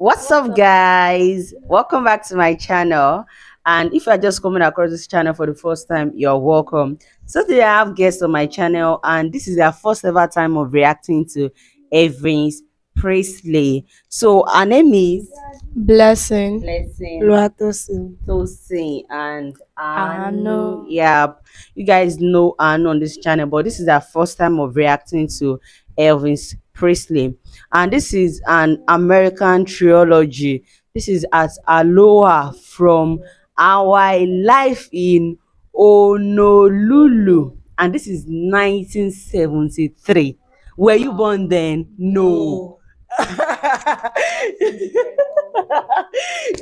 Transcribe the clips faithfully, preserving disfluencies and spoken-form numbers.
What's up, guys? Welcome back to my channel, and if you're just coming across this channel for the first time, you're welcome. So today I have guests on my channel, and this is their first ever time of reacting to Elvis Presley. So her name is Blessing Blessing Luatosin Tosin and Anu. Yeah, you guys know Anu on this channel, but this is our first time of reacting to Elvis Presley, and this is An American Trilogy. This is at Aloha from Hawaii, live in Honolulu, and this is nineteen seventy-three. Were you born then? No.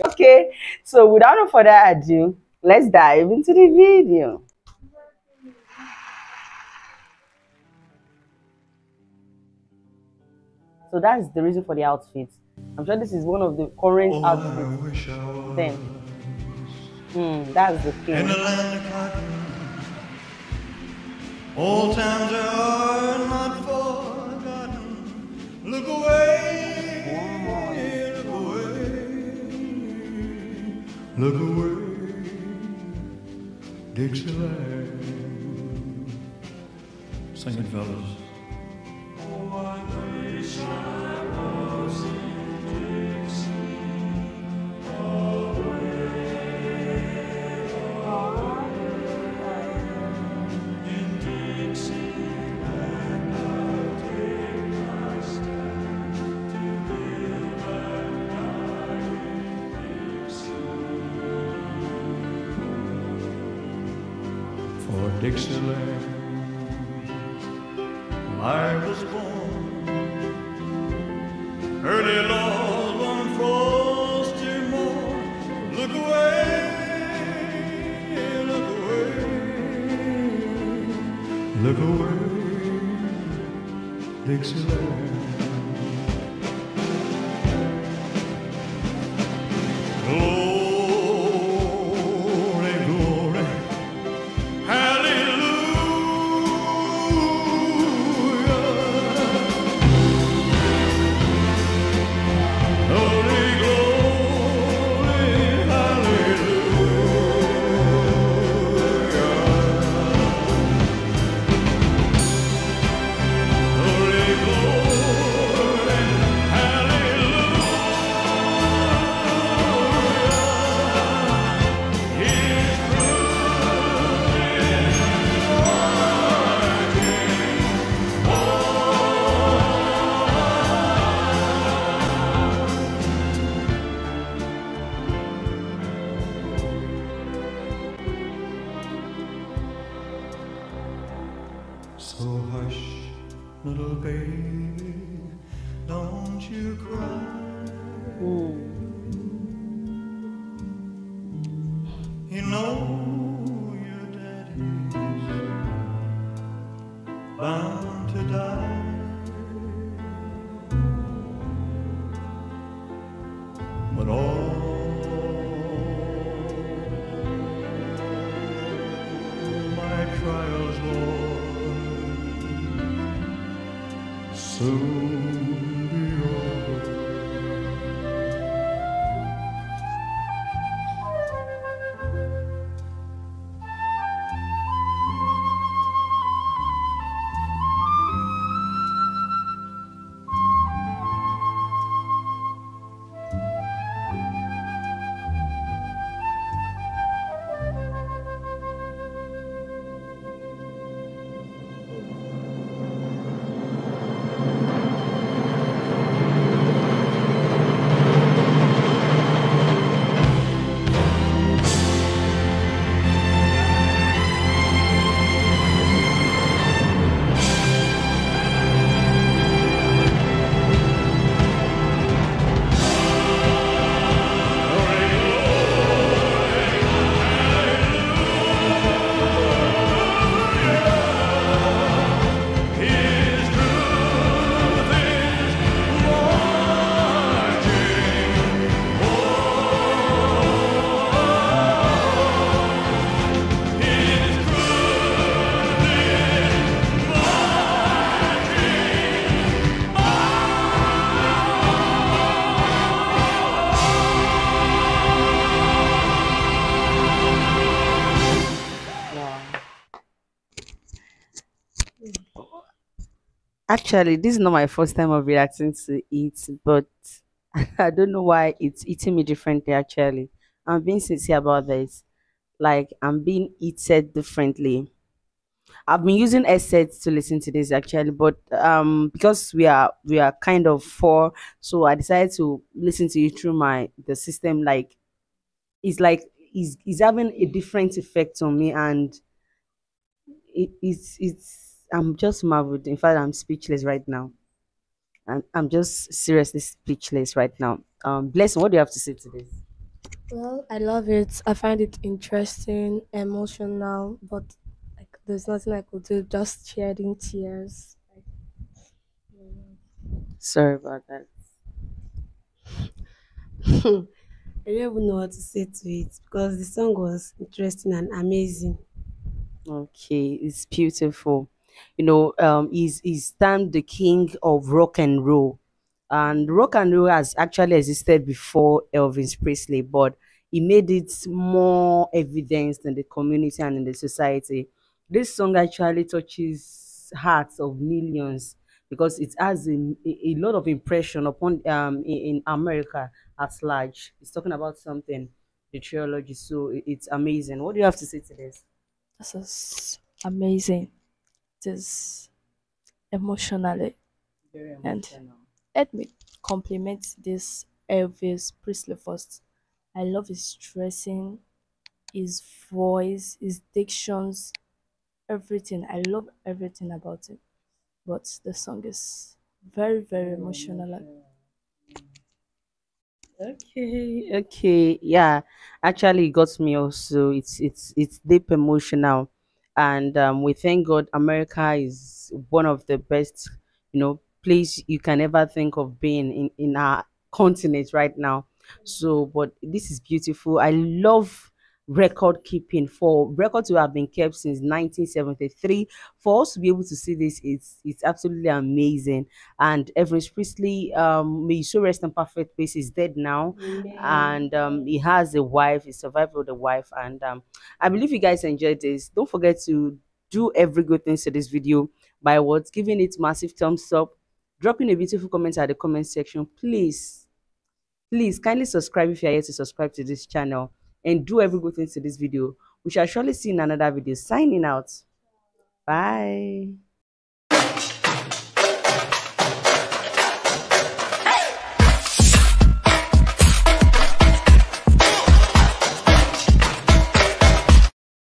Okay, so without further ado, let's dive into the video. So that's the reason for the outfit. I'm sure this is one of the current oh, outfits. I I then, mm, that's the thing. In the land of cotton, old times are not forgotten. Look away, wow. Yeah, look away, look away, Dixieland. Sing it, fellas. For Dixieland, I was born early Lord, one frosty morn. Look away, look away, look away, Dixieland. So hush, little baby, don't you cry. Ooh. You know your daddy's bound to die. But all my trials, Lord, soon be over. Actually, this is not my first time of reacting to it, but I don't know why it's eating me differently. Actually, I'm being sincere about this. Like, I'm being eaten differently. I've been using headsets to listen to this actually, but um because we are we are kind of four, so I decided to listen to it through my the system. Like, it's like it's, it's having a different effect on me, and it, it's it's I'm just marveled. In fact, I'm speechless right now. And I'm, I'm just seriously speechless right now. Um Blessing, what do you have to say to this? Well, I love it. I find it interesting, emotional, but there's nothing I could do, just shedding tears. Sorry about that. I don't even know what to say to it because the song was interesting and amazing. Okay, it's beautiful. You know, um, he's, he's termed the king of rock and roll. And rock and roll has actually existed before Elvis Presley, but he made it more evident in the community and in the society. This song actually touches hearts of millions because it has a, a lot of impression upon um in America at large. It's talking about something, the trilogy, so it's amazing. What do you have to say to this? This is amazing. It is emotionally. Very emotional. And let me compliment this Elvis Presley first. I love his dressing, his voice, his dictions. Everything, I love everything about it, but the song is very, very emotional. Okay, okay, yeah. Actually, it got me also. It's it's it's deep emotional, and um, we thank God. America is one of the best, you know, place you can ever think of being in in our continent right now. So, but this is beautiful. I love record keeping. For records to have been kept since nineteen seventy-three, for us to be able to see this, it's it's absolutely amazing. And Elvis Presley, um may so rest in perfect peace, is dead now. Amen. And um he has a wife, he survived with a wife, and um I believe you guys enjoyed this. Don't forget to do every good thing to this video by what's giving it massive thumbs up, dropping a beautiful comment at the comment section. Please please kindly subscribe if you are yet to subscribe to this channel, and do every good thing to this video. We shall surely see in another video. Signing out. Bye.